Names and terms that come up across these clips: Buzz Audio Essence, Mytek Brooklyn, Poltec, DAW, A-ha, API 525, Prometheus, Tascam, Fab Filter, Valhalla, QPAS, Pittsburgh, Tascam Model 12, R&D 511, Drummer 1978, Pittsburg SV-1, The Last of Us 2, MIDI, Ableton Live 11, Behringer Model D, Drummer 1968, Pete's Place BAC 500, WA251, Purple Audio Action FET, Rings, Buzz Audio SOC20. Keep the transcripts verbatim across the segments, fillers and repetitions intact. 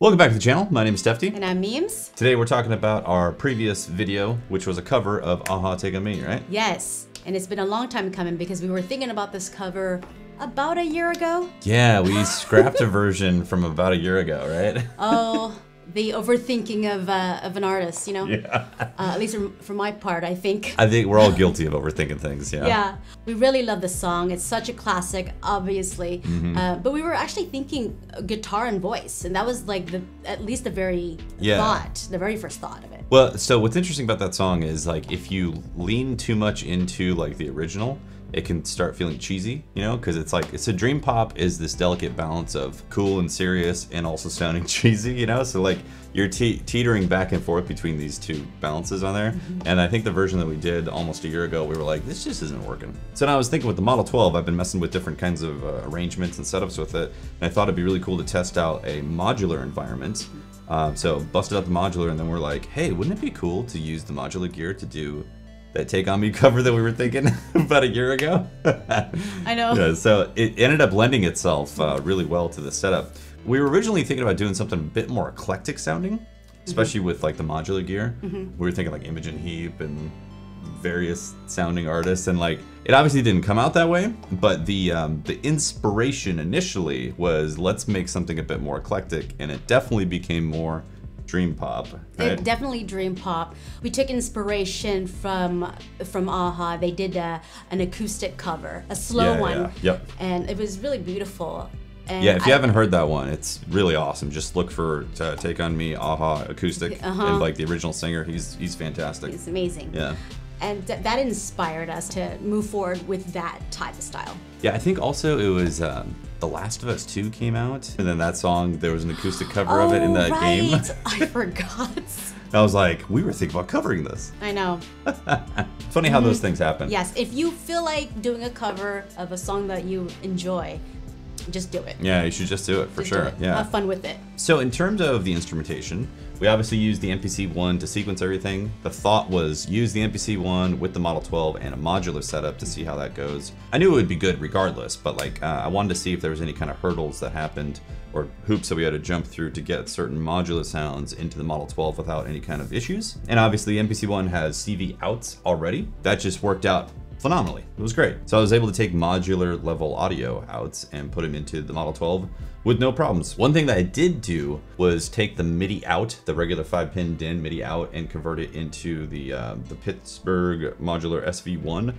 Welcome back to the channel. My name is Tefty. And I'm Meems. Today we're talking about our previous video, which was a cover of A-ha, Take On Me, right? Yes. And it's been a long time coming because we were thinking about this cover about a year ago. Yeah, we scrapped a version from about a year ago, right? Oh, the overthinking of, uh, of an artist, you know? Yeah. Uh, at least for my part, I think. I think we're all guilty of overthinking things, yeah. Yeah. We really love this song. It's such a classic, obviously. Mm-hmm. uh, but we were actually thinking guitar and voice, and that was like the at least the very yeah. thought, the very first thought of it. Well, so what's interesting about that song is like if you lean too much into like the original, it can start feeling cheesy, you know, because it's like, it's a dream pop is this delicate balance of cool and serious and also sounding cheesy, you know? So like you're te teetering back and forth between these two balances on there. Mm-hmm. And I think the version that we did almost a year ago, we were like, this just isn't working. So now I was thinking with the Model twelve, I've been messing with different kinds of uh, arrangements and setups with it. And I thought it'd be really cool to test out a modular environment. Uh, so busted out the modular and then we're like, hey, wouldn't it be cool to use the modular gear to do that Take On Me cover that we were thinking about a year ago? I know. Yeah, so it ended up lending itself uh, really well to the setup. We were originally thinking about doing something a bit more eclectic sounding, especially mm-hmm. with like the modular gear. Mm-hmm. We were thinking like Imogen Heap and various sounding artists, and like it obviously didn't come out that way. But the um, the inspiration initially was let's make something a bit more eclectic, and it definitely became more dream pop, right? It definitely dream pop. We took inspiration from from A-ha. They did a, an acoustic cover, a slow yeah, one. Yeah. Yep. And it was really beautiful. And yeah, if you I, haven't heard that one, it's really awesome. Just look for uh, Take On Me, A-ha, acoustic, uh -huh. and like the original singer. He's he's fantastic. He's amazing. Yeah. And th that inspired us to move forward with that type of style. Yeah, I think also it was. Um, The Last of Us two came out, and then that song, there was an acoustic cover oh, of it in that right. game. I forgot. I was like, we were thinking about covering this. I know. Funny how mm-hmm. those things happen. Yes, if you feel like doing a cover of a song that you enjoy, just do it. Yeah, you should just do it, for just sure. It. Yeah. Have fun with it. So in terms of the instrumentation, we obviously used the M P C one to sequence everything. The thought was use the M P C one with the Model twelve and a modular setup to see how that goes. I knew it would be good regardless, but like uh, I wanted to see if there was any kind of hurdles that happened or hoops that we had to jump through to get certain modular sounds into the Model twelve without any kind of issues. And obviously M P C one has C V outs already. That just worked out phenomenally. It was great. So I was able to take modular level audio outs and put them into the Model twelve with no problems. One thing that I did do was take the MIDI out, the regular five pin D I N MIDI out, and convert it into the, uh, the Pittsburgh modular S V one.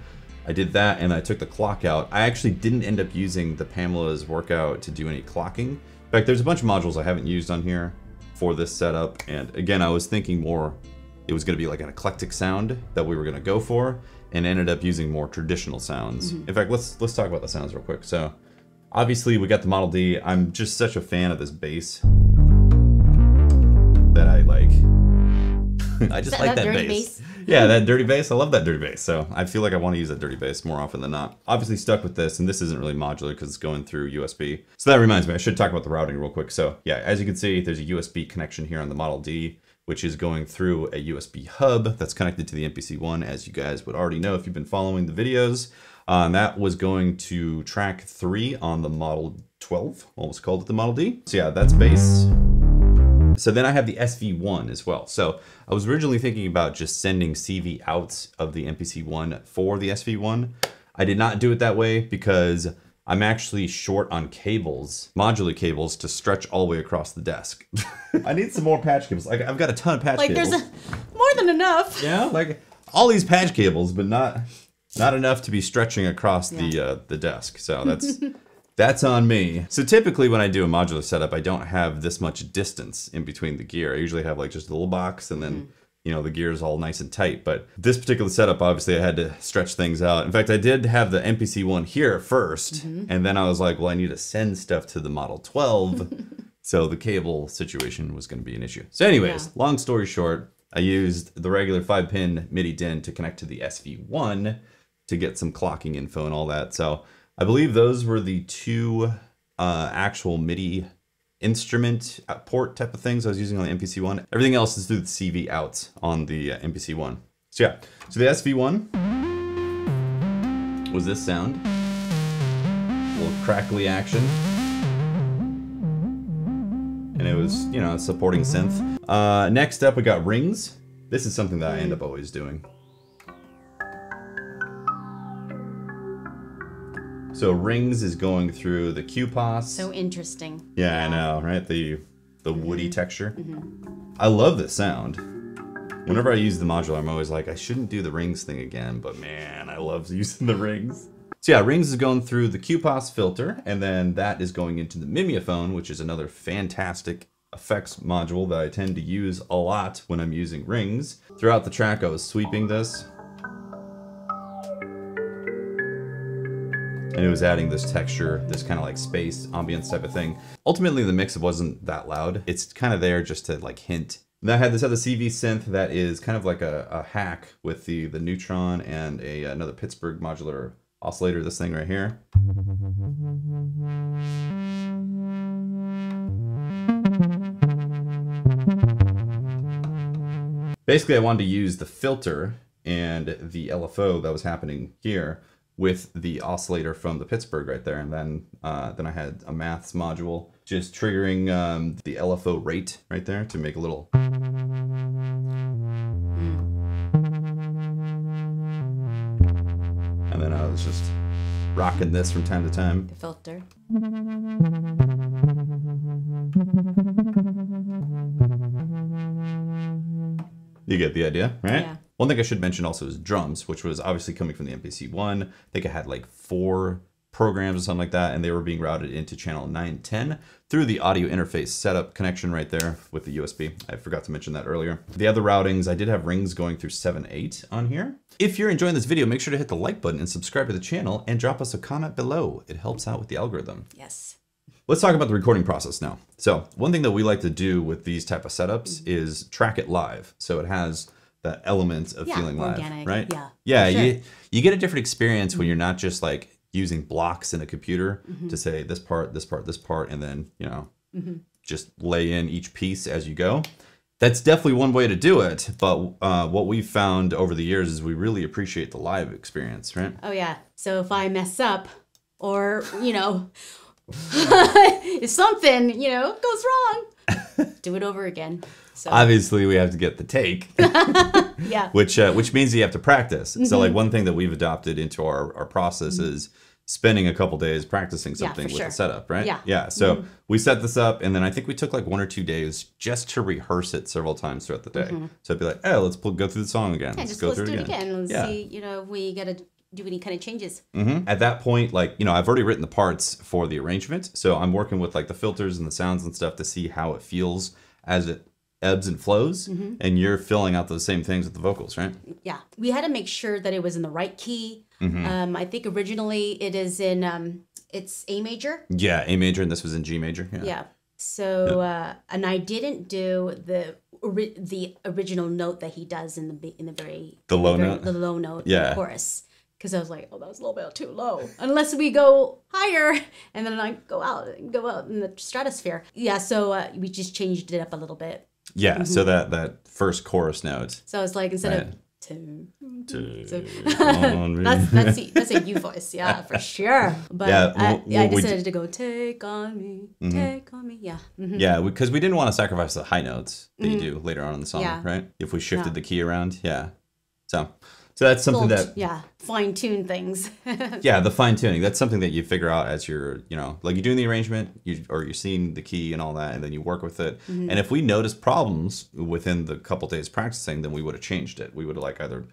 I did that and I took the clock out. I actually didn't end up using the Pamela's workout to do any clocking. In fact, there's a bunch of modules I haven't used on here for this setup. And again, I was thinking more, it was gonna be like an eclectic sound that we were gonna go for, and ended up using more traditional sounds. Mm-hmm. In fact, let's let's talk about the sounds real quick. So obviously we got the Model D. I'm just such a fan of this bass that I like. I just that, like that, that bass. bass. Yeah, that dirty bass. I love that dirty bass. So I feel like I want to use that dirty bass more often than not. Obviously stuck with this, and this isn't really modular because it's going through U S B. So that reminds me, I should talk about the routing real quick. So yeah, as you can see, there's a U S B connection here on the Model D, which is going through a U S B hub that's connected to the M P C one, as you guys would already know if you've been following the videos. Um, that was going to track three on the Model twelve, almost called it the Model D. So yeah, that's bass. So then I have the S V one as well. So I was originally thinking about just sending C V outs of the M P C one for the S V one. I did not do it that way because I'm actually short on cables, modular cables, to stretch all the way across the desk. I need some more patch cables. Like I've got a ton of patch like cables. Like there's a, more than enough. Yeah, like all these patch cables, but not not enough to be stretching across yeah. the uh, the desk. So that's that's on me. So typically when I do a modular setup, I don't have this much distance in between the gear. I usually have like just a little box and then mm. you know, the gear is all nice and tight, but this particular setup, obviously I had to stretch things out. In fact, I did have the M P C one here first, mm-hmm. and then I was like, well, I need to send stuff to the Model twelve. So the cable situation was going to be an issue. So anyways, yeah. long story short, I used the regular five pin MIDI D I N to connect to the S V one to get some clocking info and all that. So I believe those were the two uh, actual MIDI instrument port type of things I was using on the M P C one. Everything else is through the C V outs on the uh, M P C one. So yeah, so the S V one was this sound. A little crackly action. And it was, you know, supporting synth. Uh, next up, we got Rings. This is something that I end up always doing. So Rings is going through the Q P A S. So interesting. Yeah, yeah. I know, right? The the woody texture. Mm-hmm. I love this sound. Whenever I use the modular, I'm always like, I shouldn't do the Rings thing again, but man, I love using the Rings. So yeah, Rings is going through the Q P A S filter, and then that is going into the Mimeophone, which is another fantastic effects module that I tend to use a lot when I'm using Rings. Throughout the track, I was sweeping this, and it was adding this texture, this kind of like space, ambience type of thing. Ultimately, the mix wasn't that loud. It's kind of there just to like hint. And I had this other C V synth that is kind of like a, a hack with the, the Neutron and a another Pittsburgh modular oscillator, this thing right here. Basically, I wanted to use the filter and the L F O that was happening here with the oscillator from the Pittsburgh right there. And then uh, then I had a maths module just triggering um, the L F O rate right there to make a little... And then I was just rocking this from time to time. The filter. You get the idea, right? Yeah. One thing I should mention also is drums, which was obviously coming from the M P C One. I think I had like four programs or something like that, and they were being routed into channel nine ten through the audio interface setup connection right there with the U S B. I forgot to mention that earlier. The other routings, I did have Rings going through seven eight on here. If you're enjoying this video, make sure to hit the like button and subscribe to the channel and drop us a comment below. It helps out with the algorithm. Yes. Let's talk about the recording process now. So one thing that we like to do with these type of setups is track it live. So it has that element of yeah, feeling live, right? Yeah, yeah, sure. you, you get a different experience mm-hmm. when you're not just like using blocks in a computer mm-hmm. to say this part, this part, this part, and then, you know, mm-hmm. just lay in each piece as you go. That's definitely one way to do it. But uh, what we've found over the years is we really appreciate the live experience, right? Oh yeah. So if I mess up or, you know, if something, you know, goes wrong, do it over again. So. Obviously, we have to get the take, yeah. which uh, which means you have to practice. Mm-hmm. So, like one thing that we've adopted into our, our process mm-hmm. is spending a couple days practicing something yeah, with sure. the setup, right? Yeah. Yeah. So mm-hmm. we set this up, and then I think we took like one or two days just to rehearse it several times throughout the day. Mm-hmm. So I'd be like, "Hey, let's pull, go through the song again. Yeah, let's just go let's through do it again. again. Let's yeah. see, you know, we gotta." Do any kind of changes. Mm-hmm. At that point, like, you know, I've already written the parts for the arrangement. So I'm working with like the filters and the sounds and stuff to see how it feels as it ebbs and flows. Mm-hmm. And you're filling out those same things with the vocals, right? Yeah. We had to make sure that it was in the right key. Mm-hmm. Um, I think originally it is in, um, it's A major. Yeah, A major. And this was in G major. Yeah. yeah. So, yep. uh, and I didn't do the ori the original note that he does in the, in the very... The low the very, note? The low note yeah. in the chorus. Because I was like, oh, that was a little bit too low. Unless we go higher and then I go out and go out in the stratosphere. Yeah, so uh, we just changed it up a little bit. Yeah, mm-hmm. so that, that first chorus note. So I was like, instead right. of... Two, two, so, that's, that's, a, that's a you voice, yeah, for sure. But yeah, I, yeah, I decided to go, take on me, mm-hmm. take on me, yeah. Mm-hmm. Yeah, because we, we didn't want to sacrifice the high notes that mm-hmm. you do later on in the song, yeah. right? If we shifted yeah. the key around, yeah. So... So that's something that yeah fine tune things. yeah, the fine tuning. That's something that you figure out as you're you know like you're doing the arrangement, you or you're seeing the key and all that, and then you work with it. Mm-hmm. And if we notice problems within the couple days practicing, then we would have changed it. We would have like either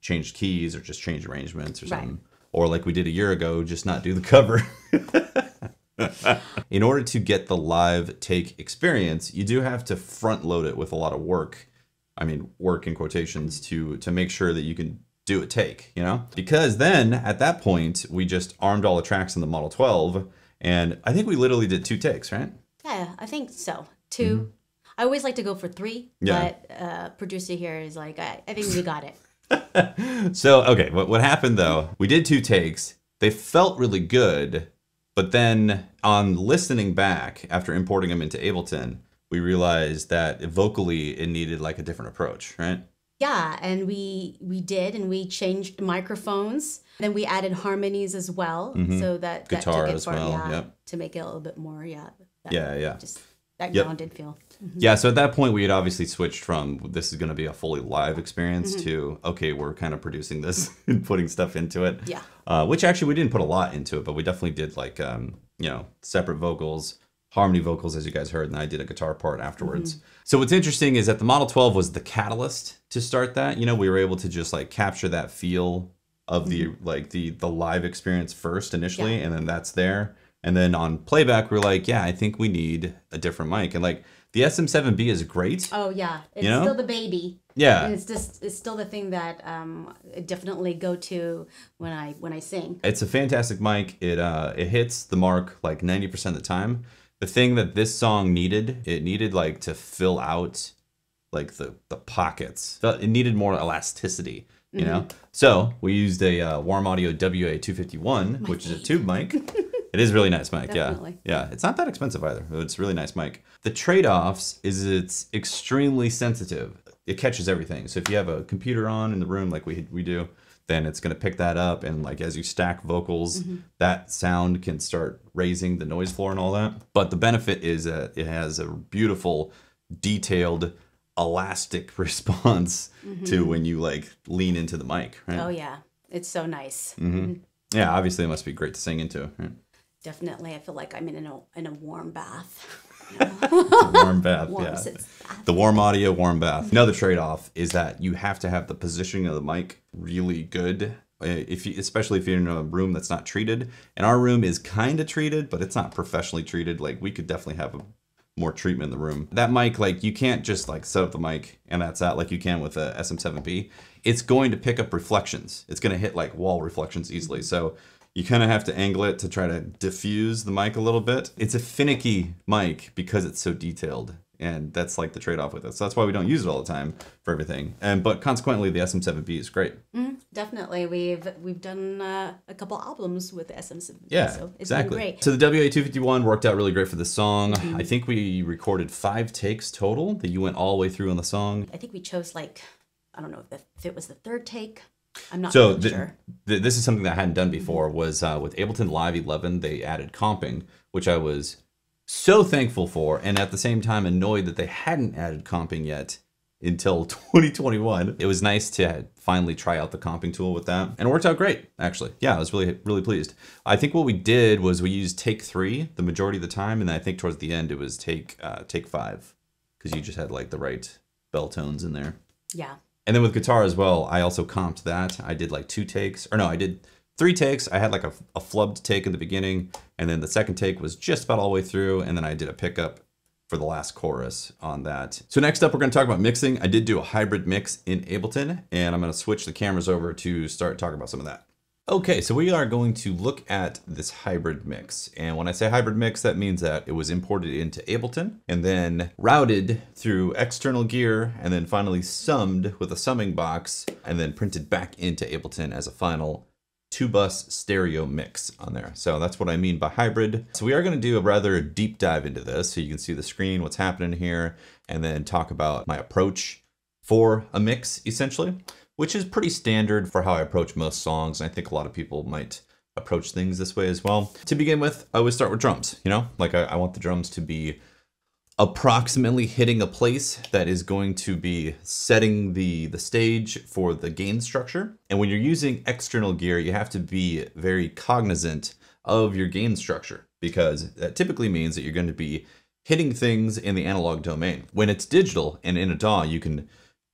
changed keys or just changed arrangements or something, right. or like we did a year ago, just not do the cover. In order to get the live take experience, you do have to front load it with a lot of work. I mean, work in quotations to to make sure that you can. Do a take, you know? Because then at that point, we just armed all the tracks in the Model twelve. And I think we literally did two takes, right? Yeah, I think so. Two. Mm-hmm. I always like to go for three, yeah. but uh, producer here is like, I, I think we got it. So, okay, what, what happened though, we did two takes. They felt really good, but then on listening back after importing them into Ableton, we realized that vocally it needed like a different approach, right? Yeah, and we we did, and we changed microphones. Then we added harmonies as well, mm-hmm. so that, that guitar took it as far, well, yeah, yep. to make it a little bit more, yeah. That, yeah, yeah. Just that yep. grounded feel. Mm-hmm. Yeah, so at that point, we had obviously switched from this is going to be a fully live experience mm-hmm. to, okay, we're kind of producing this and putting stuff into it. Yeah. Uh, which actually we didn't put a lot into it, but we definitely did like, um, you know, separate vocals, harmony vocals, as you guys heard, and I did a guitar part afterwards. Mm-hmm. So what's interesting is that the Model twelve was the catalyst to start that. You know, we were able to just like capture that feel of the, mm-hmm. like the, the live experience first initially, yeah. and then that's there. And then on playback, we're like, yeah, I think we need a different mic. And like the S M seven B is great. Oh yeah, it's you know? still the baby. Yeah, and it's just it's still the thing that um, I definitely go to when I when I sing. It's a fantastic mic. It uh it hits the mark like ninety percent of the time. The thing that this song needed, it needed like to fill out like the the pockets. It needed more elasticity. You mm-hmm. know, so we used a uh, Warm Audio W A two fifty-one, which is a tube mic. It is a really nice mic, Definitely. yeah. Yeah, it's not that expensive either. It's a really nice mic. The trade-offs is it's extremely sensitive. It catches everything. So if you have a computer on in the room like we we do, then it's gonna pick that up, and like as you stack vocals, mm-hmm. that sound can start raising the noise floor and all that. But the benefit is that it has a beautiful, detailed, elastic response mm-hmm. to when you like lean into the mic, right? Oh yeah, it's so nice. Mm-hmm. Mm-hmm. Yeah, obviously it must be great to sing into, right? Definitely, I feel like I'm in a in a warm bath. You know? It's a warm bath, warm yeah. bath. The Warm Audio warm bath. Another trade-off is that you have to have the positioning of the mic really good, if you, especially if you're in a room that's not treated. And our room is kind of treated, but it's not professionally treated. Like we could definitely have a, more treatment in the room. That mic, like you can't just like set up the mic and that's that, like you can with a S M seven B. It's going to pick up reflections. It's going to hit like wall reflections easily. So. You kind of have to angle it to try to diffuse the mic a little bit. It's a finicky mic because it's so detailed, and that's like the trade-off with it. So that's why we don't use it all the time for everything. And but consequently, the S M seven B is great. Mm, definitely, we've we've done uh, a couple albums with the S M seven B. Yeah, so it's exactly. been great. So the W A two fifty-one worked out really great for the song. Mm-hmm. I think we recorded five takes total that you went all the way through on the song. I think we chose like I don't know if, the, if it was the third take. I'm not so really sure. th this is something that I hadn't done before mm-hmm. was uh, with Ableton Live eleven, they added comping, which I was so thankful for, and at the same time annoyed that they hadn't added comping yet until twenty twenty-one. It was nice to finally try out the comping tool with that, and it worked out great, actually. Yeah, I was really, really pleased. I think what we did was we used take three the majority of the time, and I think towards the end it was take, uh, take five, because you just had like the right bell tones in there. Yeah. And then with guitar as well, I also comped that. I did like two takes, or no, I did three takes. I had like a, a flubbed take in the beginning, and then the second take was just about all the way through, and then I did a pickup for the last chorus on that. So next up, we're gonna talk about mixing. I did do a hybrid mix in Ableton, and I'm gonna switch the cameras over to start talking about some of that. Okay, so we are going to look at this hybrid mix. And when I say hybrid mix, that means that it was imported into Ableton and then routed through external gear and then finally summed with a summing box and then printed back into Ableton as a final two bus stereo mix on there. So that's what I mean by hybrid. So we are gonna do a rather deep dive into this so you can see the screen, what's happening here, and then talk about my approach for a mix essentially, which is pretty standard for how I approach most songs. And I think a lot of people might approach things this way as well. To begin with, I always start with drums, you know? Like I, I want the drums to be approximately hitting a place that is going to be setting the, the stage for the gain structure. And when you're using external gear, you have to be very cognizant of your gain structure, because that typically means that you're going to be hitting things in the analog domain. When it's digital and in a D A W, you can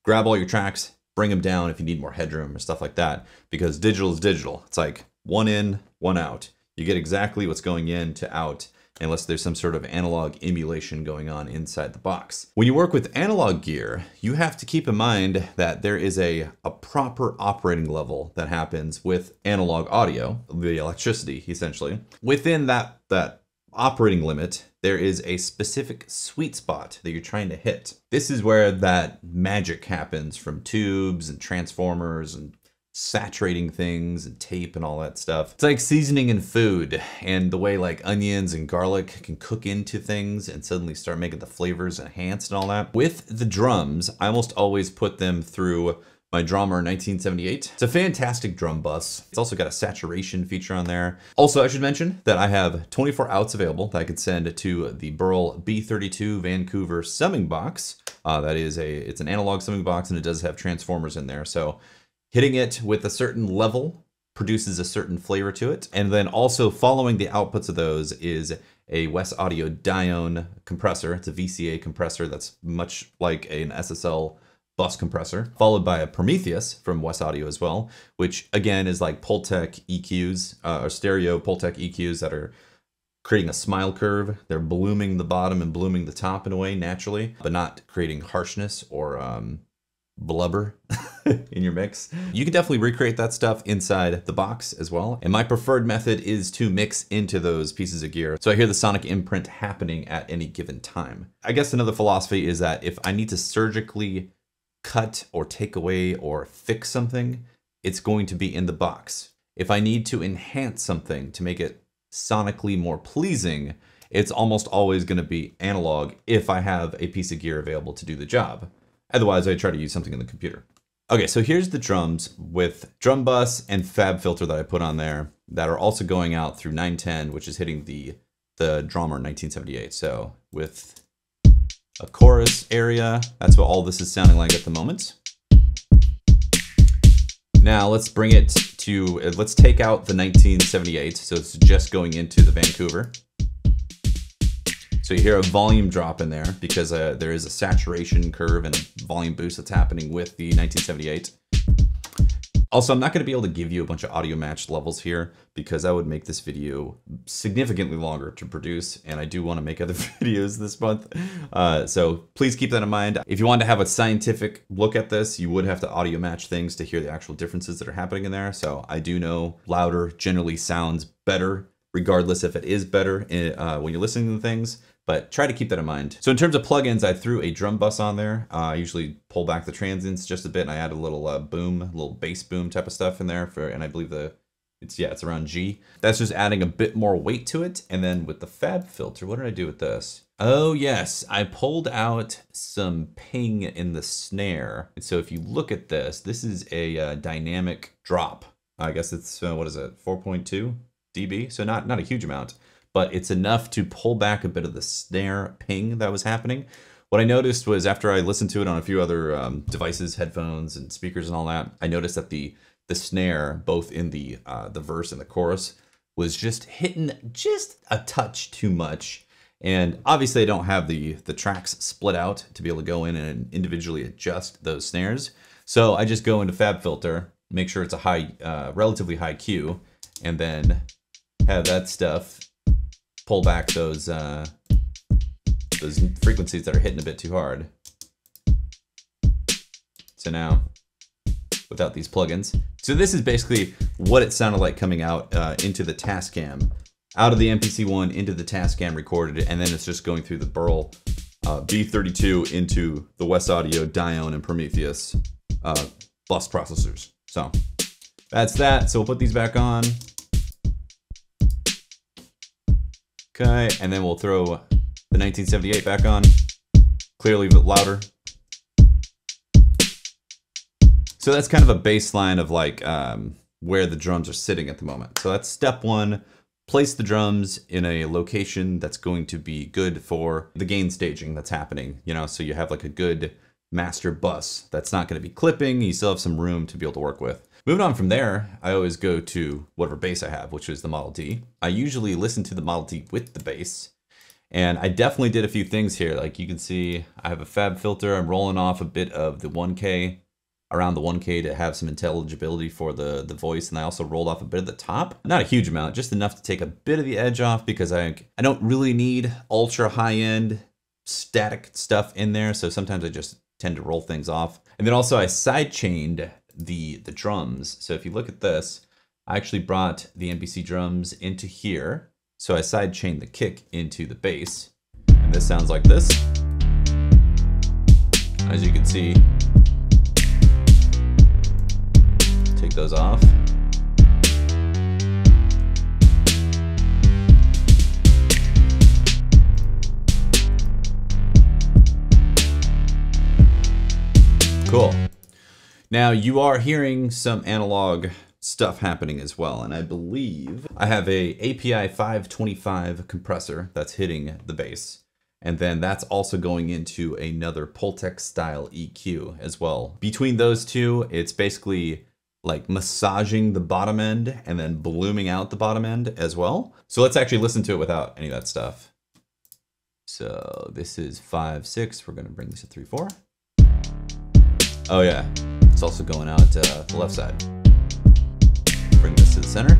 grab all your tracks, bring them down if you need more headroom or stuff like that, because digital is digital. It's like one in, one out. You get exactly what's going in to out, unless there's some sort of analog emulation going on inside the box. When you work with analog gear, you have to keep in mind that there is a, a proper operating level that happens with analog audio, the electricity essentially. Within that, that operating limit, there is a specific sweet spot that you're trying to hit. This is where that magic happens from tubes and transformers and saturating things and tape and all that stuff. It's like seasoning in food and the way like onions and garlic can cook into things and suddenly start making the flavors enhanced and all that. With the drums, I almost always put them through my Drummer nineteen seventy-eight. It's a fantastic drum bus. It's also got a saturation feature on there. Also, I should mention that I have twenty-four outs available that I could send to the Burl B thirty-two Vancouver summing box. Uh, that is a, it's an analog summing box, and it does have transformers in there. So hitting it with a certain level produces a certain flavor to it. And then also following the outputs of those is a West Audio Dione compressor. It's a V C A compressor that's much like an S S L bus compressor, followed by a Prometheus from West Audio as well, which again is like Poltec E Qs, uh, or stereo Poltec E Qs that are creating a smile curve. They're blooming the bottom and blooming the top in a way naturally, but not creating harshness or um, blubber in your mix. You can definitely recreate that stuff inside the box as well. And my preferred method is to mix into those pieces of gear, so I hear the sonic imprint happening at any given time. I guess another philosophy is that if I need to surgically cut or take away or fix something, it's going to be in the box. If I need to enhance something to make it sonically more pleasing, it's almost always going to be analog if I have a piece of gear available to do the job. Otherwise, I try to use something in the computer. Okay, so here's the drums with drum bus and Fab Filter that I put on there that are also going out through nine ten, which is hitting the, the Drummer nineteen seventy-eight. So with a chorus area, that's what all this is sounding like at the moment. Now let's bring it to, let's take out the nineteen seventy-eight. So it's just going into the Vancouver. So you hear a volume drop in there because uh, there is a saturation curve and a volume boost that's happening with the nineteen seventy-eight. Also, I'm not gonna be able to give you a bunch of audio matched levels here because that would make this video significantly longer to produce, and I do wanna make other videos this month. Uh, so please keep that in mind. If you wanted to have a scientific look at this, you would have to audio match things to hear the actual differences that are happening in there. So I do know louder generally sounds better, regardless if it is better uh, when you're listening to things, but try to keep that in mind. So in terms of plugins, I threw a drum bus on there. Uh, I usually pull back the transients just a bit, and I add a little uh, boom, little bass boom type of stuff in there for, and I believe the, it's, yeah, it's around G. That's just adding a bit more weight to it. And then with the Fab Filter, what did I do with this? Oh yes, I pulled out some ping in the snare. And so if you look at this, this is a uh, dynamic drop. I guess it's, uh, what is it, four point two D B? So not, not a huge amount, but it's enough to pull back a bit of the snare ping that was happening. What I noticed was after I listened to it on a few other um, devices, headphones and speakers and all that, I noticed that the the snare, both in the uh, the verse and the chorus, was just hitting just a touch too much. And obviously I don't have the, the tracks split out to be able to go in and individually adjust those snares. So I just go into Fab Filter, make sure it's a high, uh, relatively high Q, and then have that stuff pull back those uh, those frequencies that are hitting a bit too hard. So now, without these plugins. So this is basically what it sounded like coming out uh, into the Tascam, out of the M P C One into the Tascam recorded, and then it's just going through the Burl uh, B thirty-two into the West Audio Dione and Prometheus uh, bus processors. So that's that. So we'll put these back on. Okay, and then we'll throw the nineteen seventy-eight back on, clearly a bit louder. So that's kind of a baseline of like um, where the drums are sitting at the moment. So that's step one, place the drums in a location that's going to be good for the gain staging that's happening, you know, so you have like a good master bus that's not going to be clipping. You still have some room to be able to work with. Moving on from there, I always go to whatever bass I have, which is the Model D. I usually listen to the Model D with the bass, and I definitely did a few things here. Like you can see, I have a Fab Filter. I'm rolling off a bit of the one K, around the one K to have some intelligibility for the, the voice, and I also rolled off a bit at the top. Not a huge amount, just enough to take a bit of the edge off because I, I don't really need ultra high-end static stuff in there, so sometimes I just tend to roll things off. And then also I sidechained the the drums. So if you look at this, I actually brought the M P C drums into here. So I sidechained the kick into the bass, and this sounds like this, as you can see. Take those off. Cool. Now you are hearing some analog stuff happening as well, and I believe I have a A P I five twenty-five compressor that's hitting the bass. And then that's also going into another Poltec style E Q as well. Between those two, it's basically like massaging the bottom end and then blooming out the bottom end as well. So let's actually listen to it without any of that stuff. So this is five, six. We're gonna bring this to three, four. Oh yeah, it's also going out uh, the left side. Bring this to the center.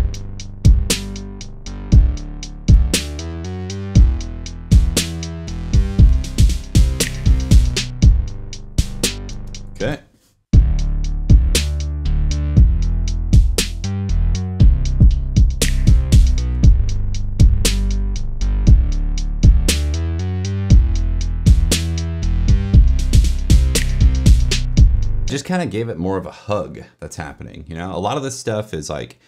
Okay. Just kind of gave it more of a hug that's happening. You know, a lot of this stuff is like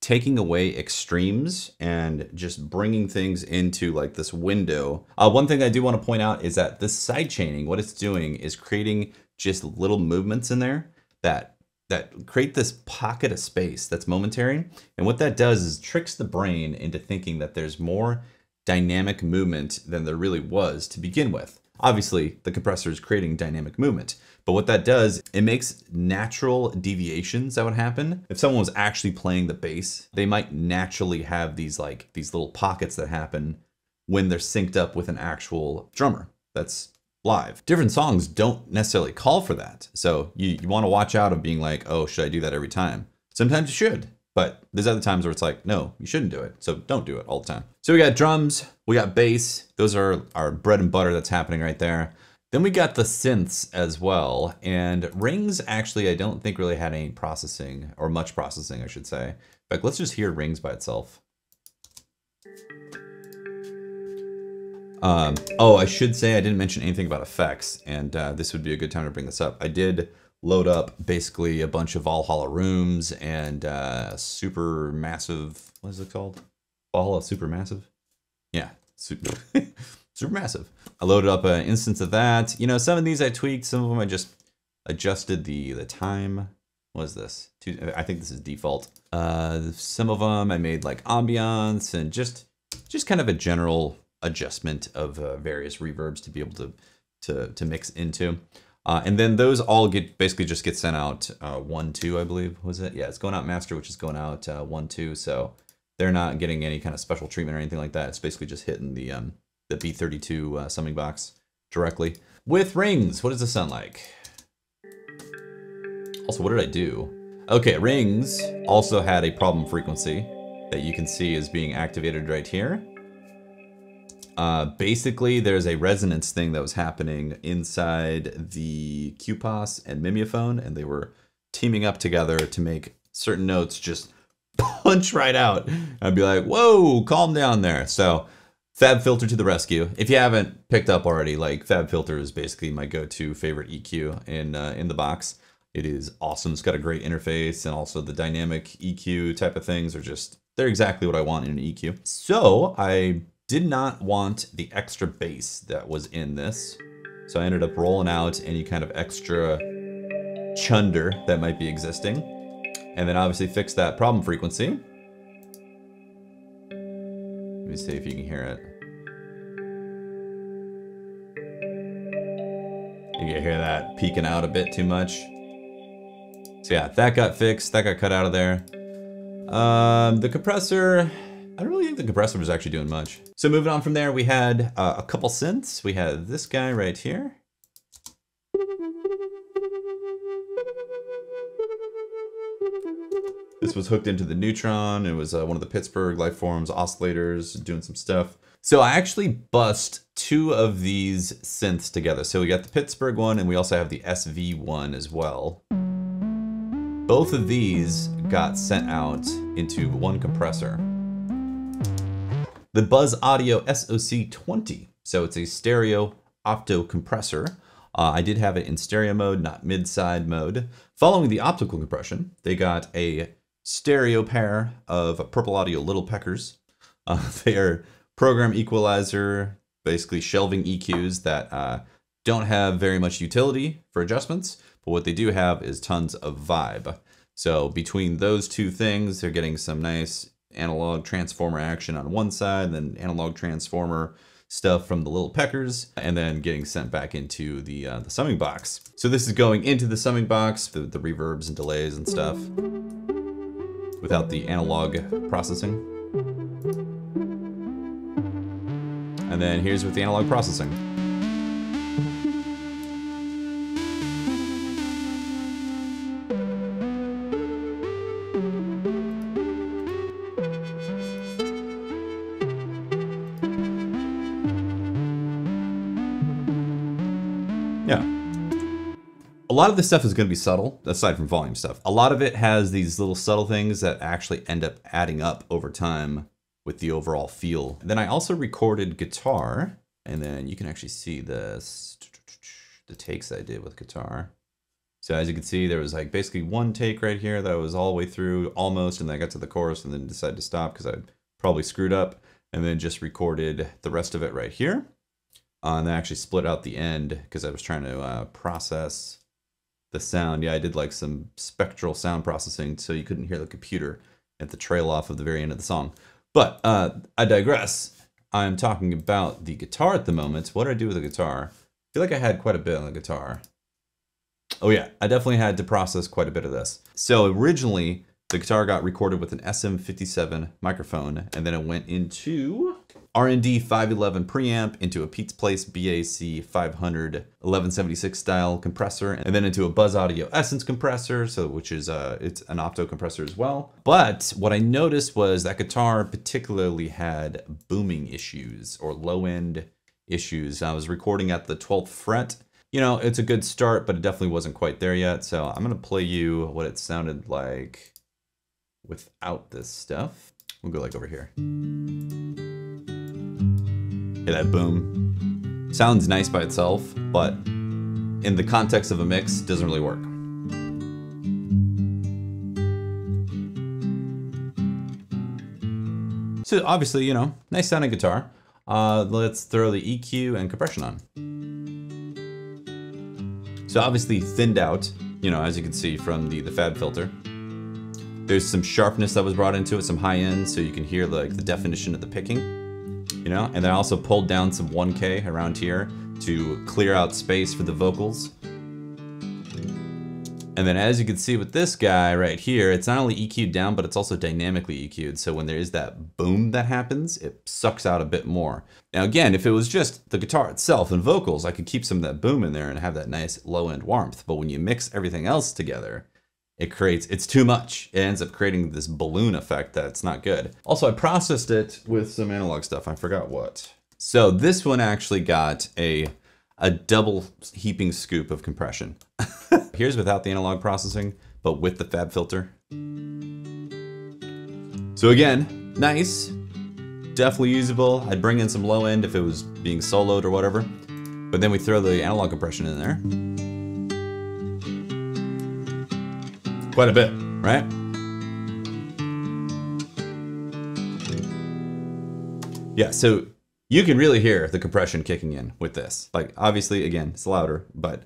taking away extremes and just bringing things into like this window. Uh, one thing I do want to point out is that this side chaining, what it's doing is creating just little movements in there that that create this pocket of space that's momentary. And what that does is tricks the brain into thinking that there's more dynamic movement than there really was to begin with. Obviously, the compressor is creating dynamic movement, but what that does, it makes natural deviations that would happen. If someone was actually playing the bass, they might naturally have these like these little pockets that happen when they're synced up with an actual drummer that's live. Different songs don't necessarily call for that. So you, you want to watch out of being like, oh, should I do that every time? Sometimes you should, but there's other times where it's like, no, you shouldn't do it. So don't do it all the time. So we got drums, we got bass. Those are our bread and butter that's happening right there. Then we got the synths as well. And Rings actually, I don't think really had any processing or much processing, I should say. In fact, let's just hear Rings by itself. Um, oh, I should say I didn't mention anything about effects, and uh, this would be a good time to bring this up. I did load up basically a bunch of Valhalla rooms and uh, super massive, what is it called? Valhalla super massive? Yeah, super, super massive. I loaded up an instance of that. You know, some of these I tweaked, some of them I just adjusted the, the time. What is this? I think this is default. Uh, some of them I made like ambiance and just, just kind of a general adjustment of uh, various reverbs to be able to to, to mix into. Uh, and then those all get basically just get sent out uh, one, two, I believe, was it? Yeah, it's going out master, which is going out uh, one, two. So they're not getting any kind of special treatment or anything like that. It's basically just hitting the um, the B thirty-two uh, summing box directly. With Rings, what does this sound like? Also, what did I do? Okay, Rings also had a problem frequency that you can see is being activated right here. Uh, basically, there's a resonance thing that was happening inside the Q P A S and Mimeophone, and they were teaming up together to make certain notes just punch right out. I'd be like, whoa, calm down there. So Fab Filter to the rescue. If you haven't picked up already, like Fab Filter is basically my go-to favorite E Q in, uh, in the box. It is awesome. It's got a great interface, and also the dynamic E Q type of things are just, they're exactly what I want in an E Q. So I did not want the extra bass that was in this. So I ended up rolling out any kind of extra chunder that might be existing. And then obviously fix that problem frequency. Let me see if you can hear it. You can hear that peeking out a bit too much. So yeah, that got fixed, that got cut out of there. Um, the compressor, I don't really think the compressor was actually doing much. So moving on from there, we had uh, a couple synths. We had this guy right here. This was hooked into the Neutron. It was uh, one of the Pittsburgh Lifeforms oscillators doing some stuff. So I actually bust two of these synths together. So we got the Pittsburgh one, and we also have the S V one as well. Both of these got sent out into one compressor. The Buzz Audio S O C twenty. So it's a stereo opto compressor. Uh, I did have it in stereo mode, not mid-side mode. Following the optical compression, they got a stereo pair of Purple Audio Little Peckers. Uh, they are program equalizer, basically shelving E Qs that uh, don't have very much utility for adjustments, but what they do have is tons of vibe. So between those two things, they're getting some nice analog transformer action on one side, then analog transformer stuff from the Little Peckers, and then getting sent back into the, uh, the summing box. So this is going into the summing box, the, the reverbs and delays and stuff, without the analog processing. And then here's with the analog processing. A lot of this stuff is going to be subtle, aside from volume stuff. A lot of it has these little subtle things that actually end up adding up over time with the overall feel. And then I also recorded guitar, and then you can actually see this, the takes I did with guitar. So as you can see, there was like basically one take right here that was all the way through almost, and then I got to the chorus and then decided to stop because I probably screwed up, and then just recorded the rest of it right here. Uh, and then I actually split out the end because I was trying to uh, process the sound. Yeah, I did like some spectral sound processing so you couldn't hear the computer at the trail off of the very end of the song. But uh, I digress. I'm talking about the guitar at the moment. What did I do with the guitar? I feel like I had quite a bit on the guitar. Oh yeah, I definitely had to process quite a bit of this. So originally the guitar got recorded with an S M fifty-seven microphone, and then it went into R and D five eleven preamp, into a Pete's Place B A C five hundred eleven seventy-six style compressor, and then into a Buzz Audio Essence compressor, so which is uh it's an opto compressor as well. But what I noticed was that guitar particularly had booming issues or low end issues. I was recording at the twelfth fret. You know, it's a good start, but it definitely wasn't quite there yet. So I'm gonna play you what it sounded like without this stuff. We'll go like over here. Hear that boom. Sounds nice by itself, but in the context of a mix, doesn't really work. So obviously, you know, nice sounding guitar. Uh, let's throw the E Q and compression on. So obviously thinned out, you know, as you can see from the, the Fab filter. There's some sharpness that was brought into it, some high end, so you can hear like the definition of the picking. You know, and then I also pulled down some one K around here to clear out space for the vocals. And then as you can see with this guy right here, it's not only E Q'd down, but it's also dynamically E Q'd. So when there is that boom that happens, it sucks out a bit more. Now again, if it was just the guitar itself and vocals, I could keep some of that boom in there and have that nice low end warmth. But when you mix everything else together, it creates, it's too much. It ends up creating this balloon effect that's not good. Also, I processed it with some analog stuff. I forgot what. So this one actually got a, a double heaping scoop of compression. Here's without the analog processing, but with the Fab filter. So again, nice, definitely usable. I'd bring in some low end if it was being soloed or whatever, but then we throw the analog compression in there. Quite a bit, right? Yeah, so you can really hear the compression kicking in with this. Like, obviously, again, it's louder, but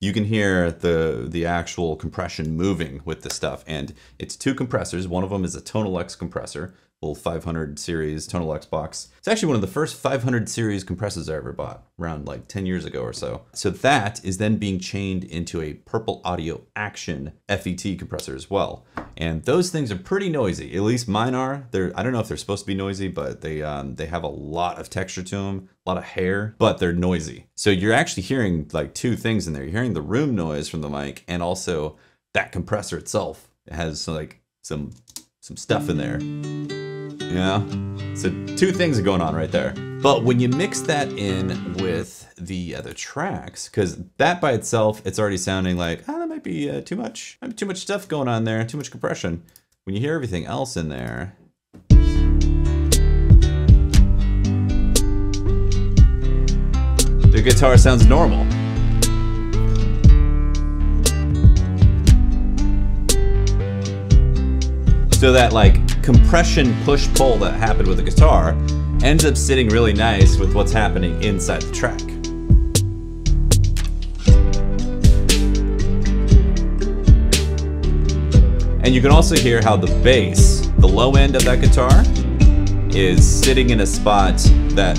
you can hear the, the actual compression moving with this stuff. And it's two compressors. One of them is a ToneLux compressor, little five hundred series ToneLux box. It's actually one of the first five hundred series compressors I ever bought, around like ten years ago or so. So that is then being chained into a Purple Audio Action F E T compressor as well. And those things are pretty noisy, at least mine are. They're, I don't know if they're supposed to be noisy, but they, um, they have a lot of texture to them, a lot of hair, but they're noisy. So you're actually hearing like two things in there. You're hearing the room noise from the mic, and also that compressor itself has like some, some stuff in there. Yeah, so two things are going on right there. But when you mix that in with the other tracks, because that by itself, it's already sounding like, oh, that might be uh, too much. Might be too much stuff going on there, too much compression. When you hear everything else in there, the guitar sounds normal. So that like compression push-pull that happened with the guitar ends up sitting really nice with what's happening inside the track. And you can also hear how the bass, the low end of that guitar, is sitting in a spot that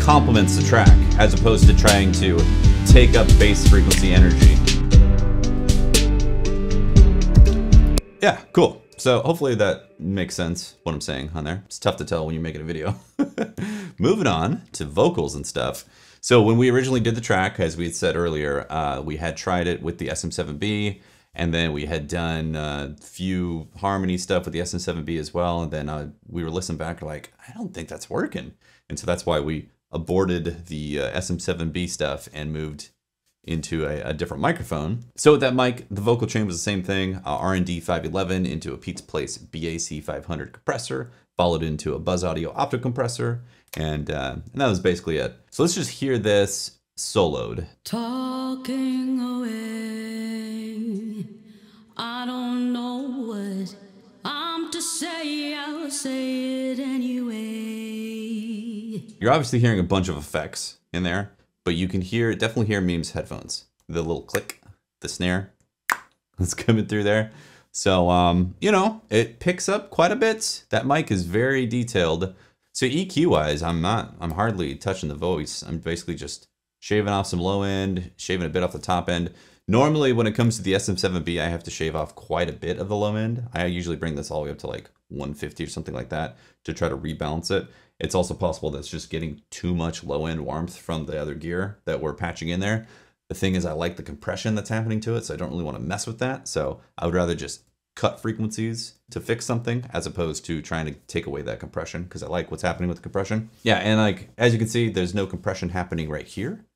complements the track, as opposed to trying to take up bass frequency energy. Yeah, cool. So hopefully that makes sense, what I'm saying on there. It's tough to tell when you're making a video. Moving on to vocals and stuff. So when we originally did the track, as we had said earlier, uh, we had tried it with the S M seven B, and then we had done a few harmony stuff with the S M seven B as well. And then uh, we were listening back like, I don't think that's working. And so that's why we aborted the uh, S M seven B stuff and moved into a, a different microphone. So with that mic, the vocal chain was the same thing, uh, R and D five eleven into a Pete's Place B A C five hundred compressor, followed into a Buzz Audio opto compressor, and, uh, and that was basically it. So let's just hear this soloed. Talking away, I don't know what I'm to say, I'll say it anyway. You're obviously hearing a bunch of effects in there, but you can hear, definitely hear Meems' headphones. The little click, the snare that's coming through there. So, um, you know, it picks up quite a bit. That mic is very detailed. So E Q wise, I'm not, I'm hardly touching the voice. I'm basically just shaving off some low end, shaving a bit off the top end. Normally when it comes to the S M seven B, I have to shave off quite a bit of the low end. I usually bring this all the way up to like one fifty or something like that to try to rebalance it. It's also possible that's just getting too much low-end warmth from the other gear that we're patching in there. The thing is, I like the compression that's happening to it, so I don't really want to mess with that. So I would rather just cut frequencies to fix something as opposed to trying to take away that compression, because I like what's happening with the compression. Yeah, and like as you can see, there's no compression happening right here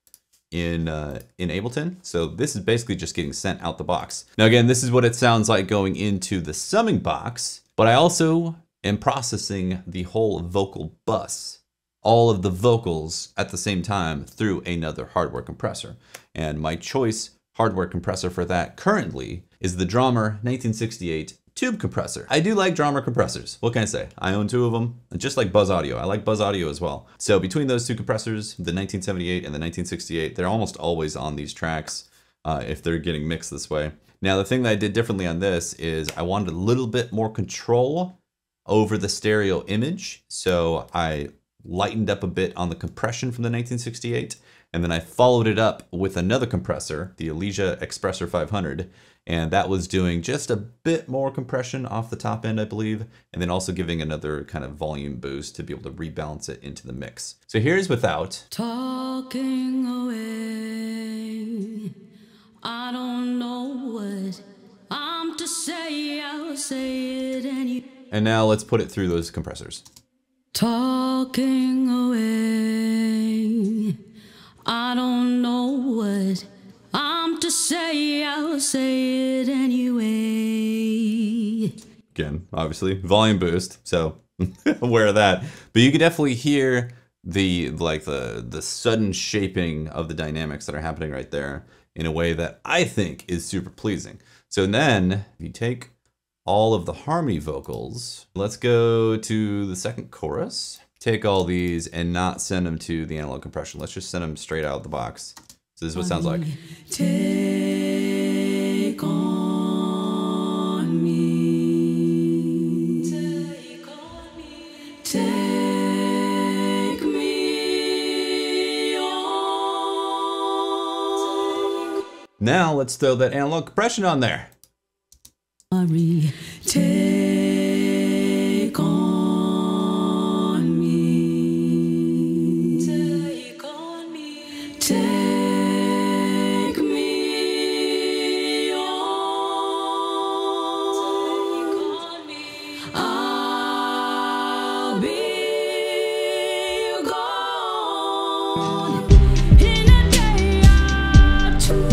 in uh, in Ableton. So this is basically just getting sent out the box. Now again, this is what it sounds like going into the summing box, but I also and processing the whole vocal bus, all of the vocals at the same time through another hardware compressor. And my choice hardware compressor for that currently is the Drummer nineteen sixty-eight tube compressor. I do like Drummer compressors. What can I say? I own two of them, and just like Buzz Audio, I like Buzz Audio as well. So between those two compressors, the nineteen seventy-eight and the nineteen sixty-eight, they're almost always on these tracks uh, if they're getting mixed this way. Now, the thing that I did differently on this is I wanted a little bit more control over the stereo image. So I lightened up a bit on the compression from the nineteen sixty-eight, and then I followed it up with another compressor, the Elijah Expressor five hundred, and that was doing just a bit more compression off the top end, I believe, and then also giving another kind of volume boost to be able to rebalance it into the mix. So here's without. Talking away, I don't know what I'm to say, I'll say it anyway. And now let's put it through those compressors. Talking away, I don't know what I'm to say, I'll say it anyway. Again, obviously, volume boost, so aware of that. But you can definitely hear the like the the sudden shaping of the dynamics that are happening right there in a way that I think is super pleasing. So then if you take all of the harmony vocals. Let's go to the second chorus. Take all these and not send them to the analog compression. Let's just send them straight out of the box. So this is what it sounds like. Take on me. Take on me. Take me on. Now let's throw that analog compression on there. Take on me. Take on me. Take me on. Take on me. I'll be gone in a day or two.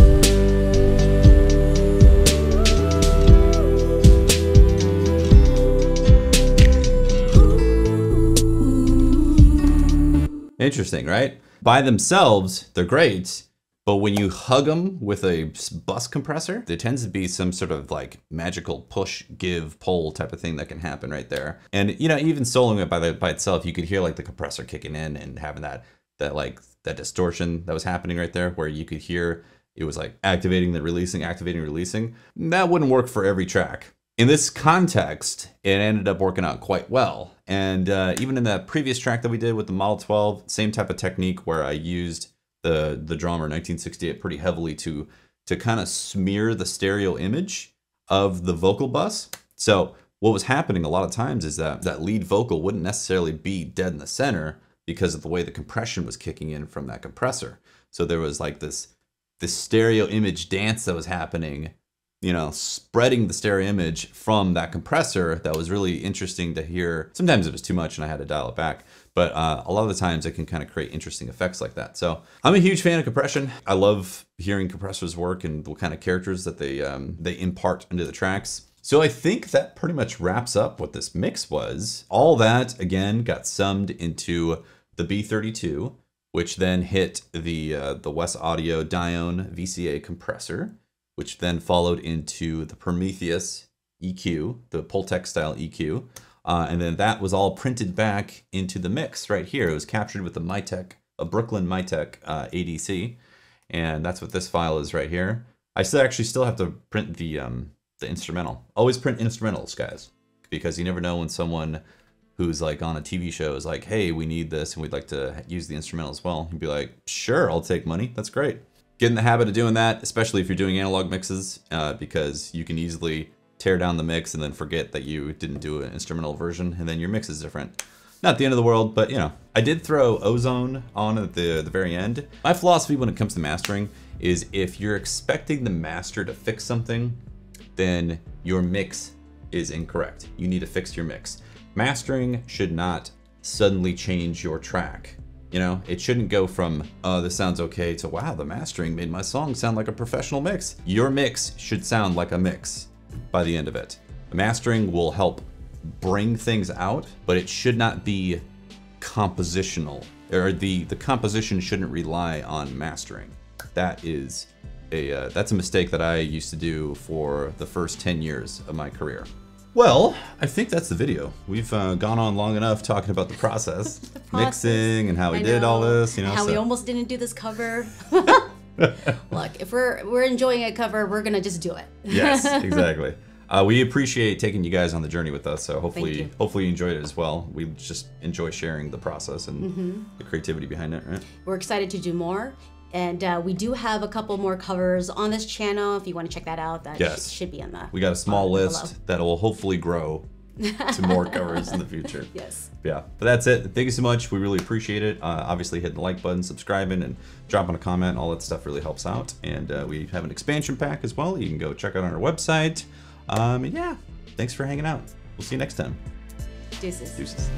Interesting, right? By themselves, they're great, but when you hug them with a bus compressor, there tends to be some sort of like magical push, give, pull type of thing that can happen right there. And, you know, even soloing it by, the, by itself, you could hear like the compressor kicking in and having that, that like that distortion that was happening right there, where you could hear it was like activating, then releasing, activating, releasing. That wouldn't work for every track. In this context, it ended up working out quite well. And uh, even in the previous track that we did with the Model twelve, same type of technique where I used the, the Drummer nineteen sixty-eight pretty heavily to, to kind of smear the stereo image of the vocal bus. So what was happening a lot of times is that that lead vocal wouldn't necessarily be dead in the center because of the way the compression was kicking in from that compressor. So there was like this, this stereo image dance that was happening, you know, spreading the stereo image from that compressor. That was really interesting to hear. Sometimes it was too much and I had to dial it back, but uh, a lot of the times it can kind of create interesting effects like that. So I'm a huge fan of compression. I love hearing compressors work and what kind of characters that they, um, they impart into the tracks. So I think that pretty much wraps up what this mix was. All that, again, got summed into the B thirty-two, which then hit the, uh, the West Audio Dione V C A compressor, which then followed into the Prometheus E Q, the Poltec style E Q. Uh, and then that was all printed back into the mix right here. It was captured with the Mytek, a Brooklyn Mytek uh, A D C. And that's what this file is right here. I still actually still have to print the, um, the instrumental. Always print instrumentals, guys, because you never know when someone who's like on a T V show is like, hey, we need this and we'd like to use the instrumental as well. You'd be like, sure, I'll take money. That's great. Get in the habit of doing that, especially if you're doing analog mixes, uh, because you can easily tear down the mix and then forget that you didn't do an instrumental version, and then your mix is different. Not the end of the world, but you know. I did throw ozone on at the, the very end. My philosophy when it comes to mastering is if you're expecting the master to fix something, then your mix is incorrect. You need to fix your mix. Mastering should not suddenly change your track. You know, it shouldn't go from, oh, this sounds okay, to wow, the mastering made my song sound like a professional mix. Your mix should sound like a mix by the end of it. The mastering will help bring things out, but it should not be compositional, or the, the composition shouldn't rely on mastering. That is a, uh, that's a mistake that I used to do for the first ten years of my career. Well, I think that's the video. We've uh, gone on long enough talking about the process, the process. mixing, and how we I did know. all this. You know, how so. we almost didn't do this cover. Look, if we're we're enjoying a cover, we're gonna just do it. Yes, exactly. Uh, we appreciate taking you guys on the journey with us. So hopefully, Thank you. hopefully you enjoyed it as well. We just enjoy sharing the process and mm-hmm. the creativity behind it. Right? We're excited to do more. And uh, we do have a couple more covers on this channel. If you want to check that out, that yes. sh should be on the... We got a small list below. that will hopefully grow to more covers in the future. Yes. Yeah, but that's it. Thank you so much. We really appreciate it. Uh, obviously, hitting the like button, subscribing, and dropping a comment. All that stuff really helps out. And uh, we have an expansion pack as well. You can go check out on our website. Um, and yeah, thanks for hanging out. We'll see you next time. Deuces. Deuces.